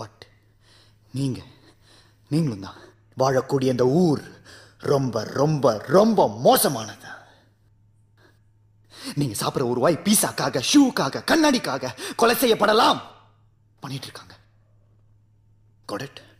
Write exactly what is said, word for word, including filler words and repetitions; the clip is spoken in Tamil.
பட் நீங்கள் நீங்களும் தான் வாழக்கூடிய இந்த ஊர் ரொம்ப ரொம்ப ரொம்ப மோசமானது. நீங்கள் சாப்பிட்ற ஒரு வாய் பீஸாக்காக, ஷூக்காக, கண்ணாடிக்காக கொலை செய்யப்படலாம் பண்ணிட்டு இருக்காங்க.